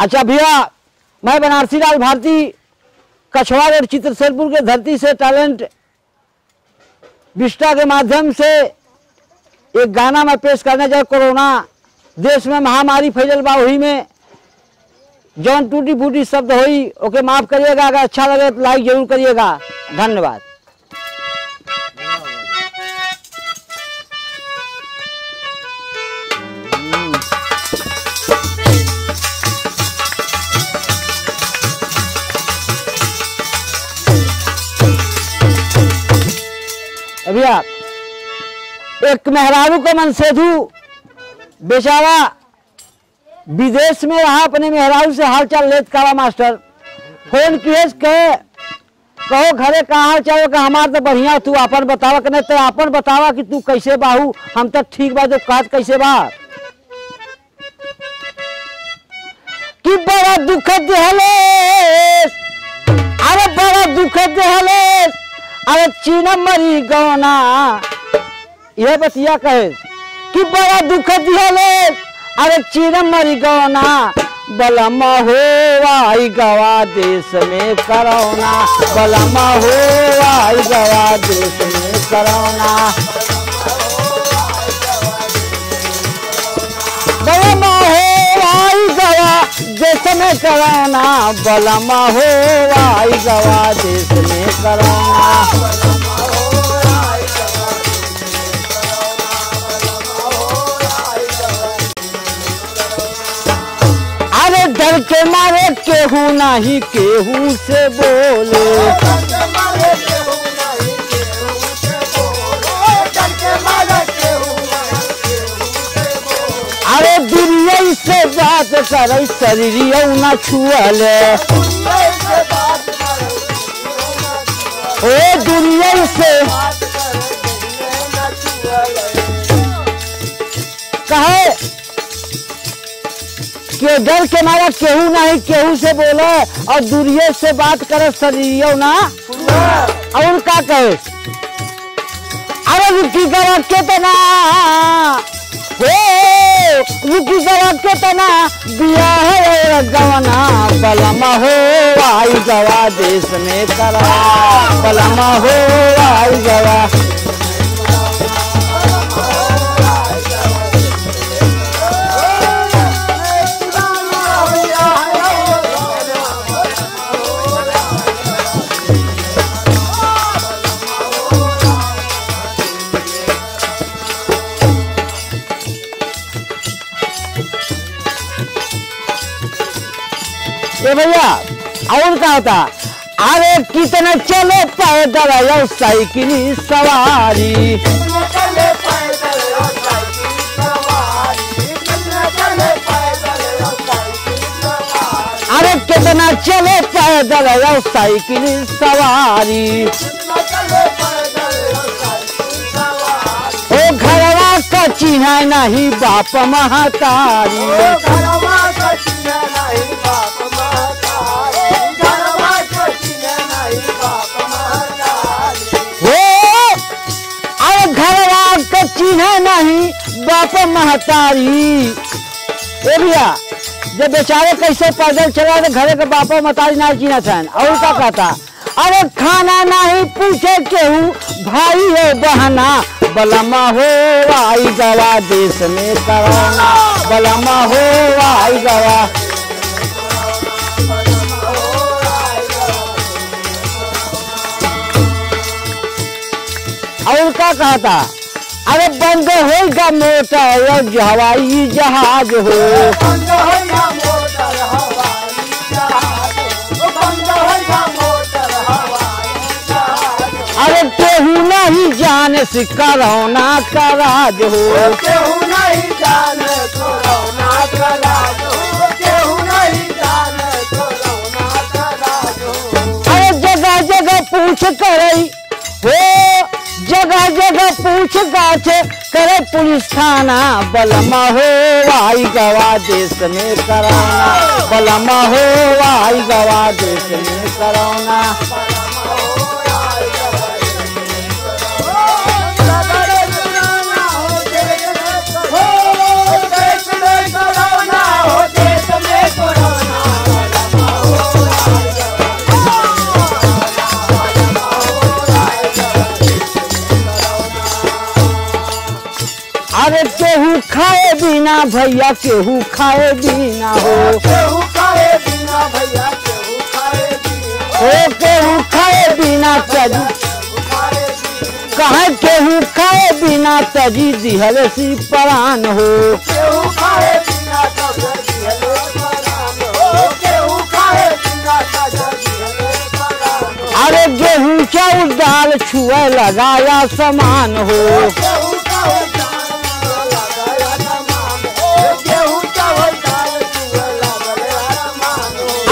अच्छा भैया, मैं बनारसी लाल भारती कछवार और चित्रसेनपुर के धरती से टैलेंट विस्टा के माध्यम से एक गाना मैं पेश करने जा। कोरोना देश में महामारी फैलल बा, वही में जौन टूटी फूटी शब्द होई ओके माफ करिएगा। अगर अच्छा लगे तो लाइक जरूर करिएगा। धन्यवाद। भैया, एक मेहरारू का मन सेधू बेचारा विदेश में रहा, अपने मेहरारू से हालचाल लेत काला मास्टर फोन किए कहे कहो घरे का हाल चाल का हमार तो बढ़िया, तू अपन बतावा कि नहीं तो अपन बतावा कि तू कैसे बाहू, हम तो ठीक बा, तो काट कैसे बा। कि बड़ा दुखद हलेस, अरे बड़ा दुखद हलेस, अरे चीना मरी गौना, यह बतिया कहे कि बड़ा दुखद हलेस, अरे चीना मरी गौना, बलमा हो आई गवा देश में करोना, बलमा हो आई गवा देश में करोना, बलमा हो आई गवा देश में करोना, बलमा हो आई गवा देश में करोना। डर के मारे केहू नहीं केहू से बोले, अरे दुनिया से बात करे शरीरिया ना छुअले, ओ दुनिया से कहे के डर के मारा केहू नहीं केहू से बोले और दूरिये से बात करे शरीरियो ना। और का कहे अरे रुकी गवा के तना, ओ रुकी गवा के तना, बिया है गवना, बलमा हो आई गवा देश में करा, बलमा हो आई गवा। भैया और क्या होता, अरे कितने चले पैदल और साइकिल सवारी, अरे कितना चले पैदल और साइकिल सवारी, ओ घरवा का चिन्ह नहीं बाप महतारी, चिन्ह नहीं बाप महतारी। ए भैया, जब बेचारे कैसे पैदल चला तो घरे के बाप महतारी ना चिन्ह था। और क्या कहता, अरे खाना नहीं पूछे केहू भाई है बहना, बलमा हो आई गवा देश में करोना, बलमा हो आई गवा। और क्या कहता, अरे बंद होगा मोटर हवाई जहाज हो, अरे केहू नहीं जाने से करोना का राज हो, अरे जगह जगह पूछ करई हो, जगह जगह पूछ गाछ करे पुलिस थाना, बलमा हो आई गवा देश में करोना, बलमा हो आई गवा देश में करोना। हो देश में करोना, हो देश में करोना। भैया केहू खाए बिना हो, केहू खाए बिना भैया केहू खाए बिना हो, केहू खाए बिना तजी कहे केहू खाए बिना तजी दिहल सी परान हो, केहू खाए बिना तजी गेहूँ चाउर दाल छुए लगाया समान हो,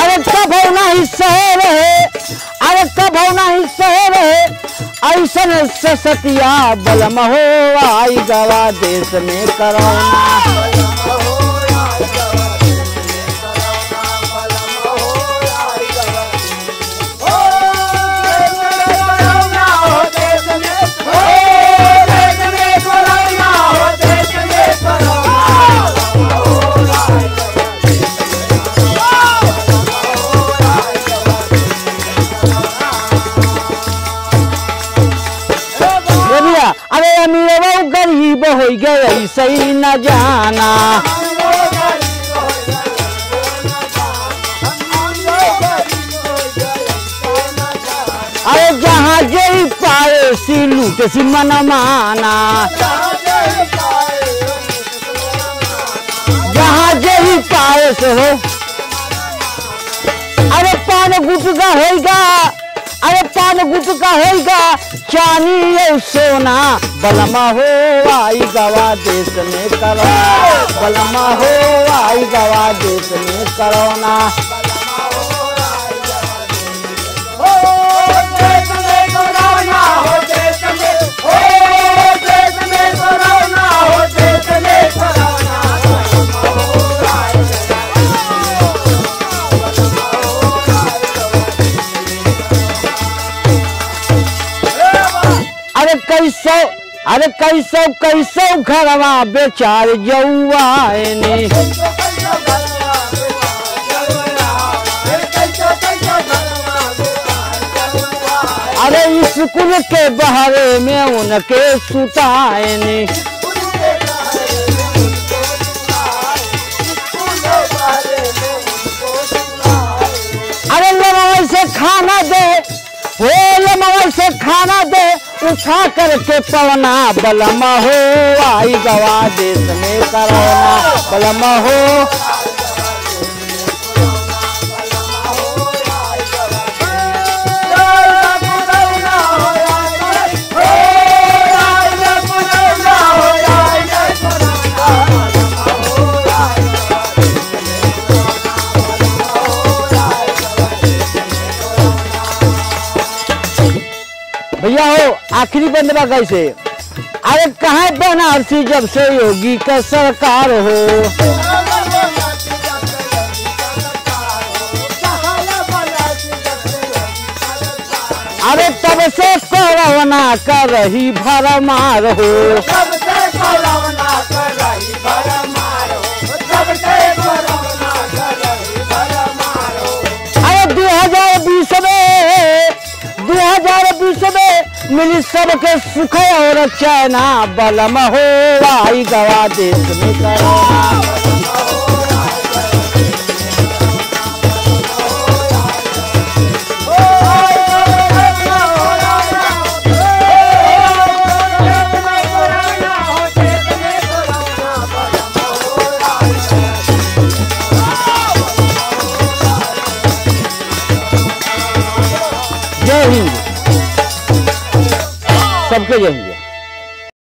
अरे कभो नहीं सहे रहे, अरे कभो नहीं सहे रहे ऐसन ससतिया बलम हो आई गवा देश में करोना। अरे अमीर वो गरीब हो गए ऐसे ही न जाना, अरे जहाँ जई पाए सी लूट सी मन माना, जहाँ जई पाए से हो अरे पान गुटका होगा, अरे पान गुटका होगा चानी ये सोना बलमा हो आई गवा देश में करो, बलमा हो आई गवा देश में करोना। अरे कैसो कैसो घरवा बेचार जौआने, अरे स्कूल के बहरे में उनके सुताएने, अरे लमवा से खाना दे हो, लमवा से खाना दे उठा करके पवना बलमा हो आई गवा देश में करोना, बलमा हो भैया हो आखिरी बंदवा कैसे। अरे कहाँ बनारसी जब से योगी का सरकार हो, अरे तब से कोरोना का रही भरमार हो, अरे 2020 में 2020 में मिली सबके सुख और चैना बलम हो आई गवा देश में करोना। सबके यही